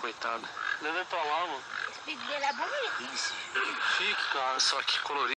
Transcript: Coitado. Leva pra lá, mano. Esse pinto dele é bonito. Fica, cara. Só que colorido.